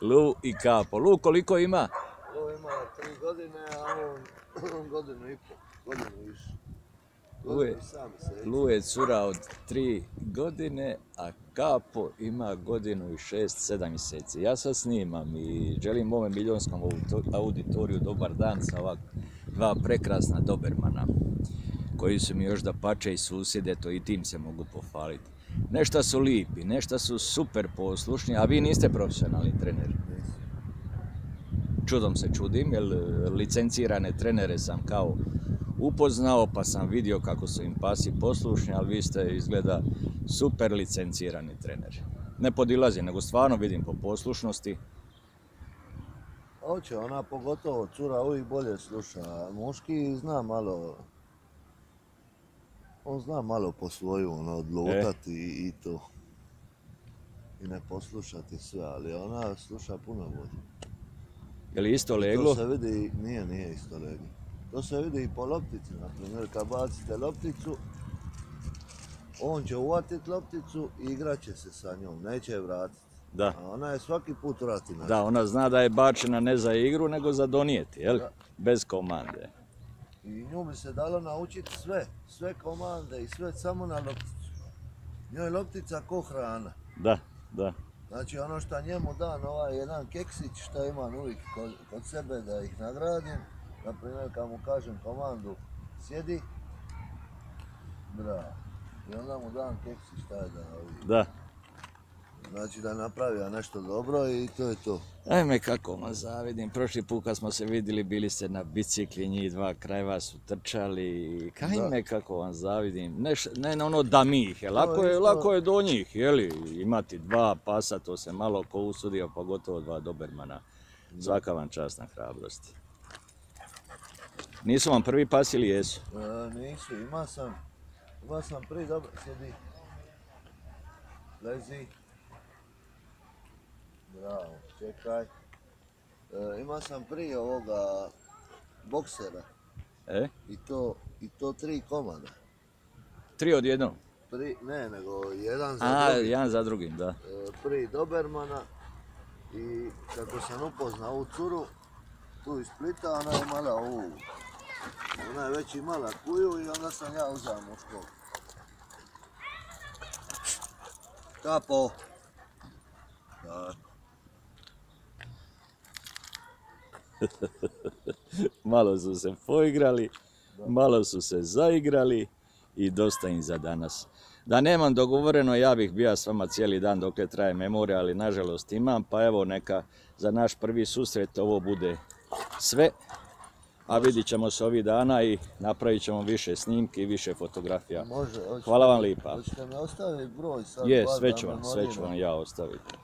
Lu i Kapo. Lu, koliko ima? Lu ima 3 godine, a on godinu i pol, godinu više. Lu je cura od 3 godine, a Kapo ima godinu i 6–7 mjeseci. Ja sad snimam i želim ovome milijonskom auditoriju dobar dan sa ova 2 prekrasna Dobermana, koji su mi još da pače i susjede, to i tim se mogu pohvaliti. Nešta su lipi, nešta su super poslušni, a vi niste profesionalni trener. Čudom se čudim, jer licencirane trenere sam kao upoznao, pa sam vidio kako su im pasi poslušni, ali vi ste izgleda super licencirani trener. Ne podilazi, nego stvarno vidim po poslušnosti. Oće, ona pogotovo cura uvijek bolje sluša. Muški zna malo, on zna malo po svoju, ono, odlutati i to. I ne poslušati sve, ali ona sluša puno bolje. Je li isto leglo? To se vidi, nije isto leglo. To se vidi i po loptici, naprimjer, kad bacite lopticu, on će uvatiti lopticu i igrat će se sa njom, neće je vratiti. Da. A ona je svaki put vrati. Da, ona zna da je bačena ne za igru, nego za donijeti, jel? Bez komande. I nju bi se dalo naučiti sve komande i sve samo na lopticu. Njoj je loptica ko hrana. Da, da. Znači ono što njemu dan, ovaj jedan keksić što imam uvijek kod sebe da ih nagradim, naprimjer kad mu kažem komandu sjedi, bravo, i onda mu dan keksić taj dan uvijek. Da. Znači da napravio nešto dobro i to je to. Ajme kako vam zavidim, prošli put kad smo se vidjeli bili ste na bicikli, njih 2 kraj su trčali. Ajme kako vam zavidim, ne na ono da mi ih je, lako je do njih, jeli, imati 2 pasa, to se malo ko usudio, pa gotovo 2 Dobermana. Svaka vam čast na hrabrosti. Nisu vam prvi pas ili jesu? Nisu, imao sam prije, dobro, sjedi, lezi. Bravo, čekaj. Imao sam prije ovoga boksera. I to 3 komada. 3 odjednom? Ne, nego jedan za drugim. A, jedan za drugim, da. Prije Dobermana. I kako sam upoznao ovu curu, tu iz Splita, ona je imala ovu. Ona je već imala kuju i onda sam ja uzeo muškog. Kapo. Tako. Malo su se poigrali, malo su se zaigrali i dosta im za danas. Da nemam dogovoreno, ja bih bio s vama cijeli dan dok je traje memorija, ali nažalost imam, pa evo neka za naš prvi susret ovo bude sve. A vidit ćemo se ovih dana i napravit ćemo više snimki i više fotografija. Hvala vam lijepa. Hoćete mi ostaviti broj sad? Je, sve ću vam ja ostaviti.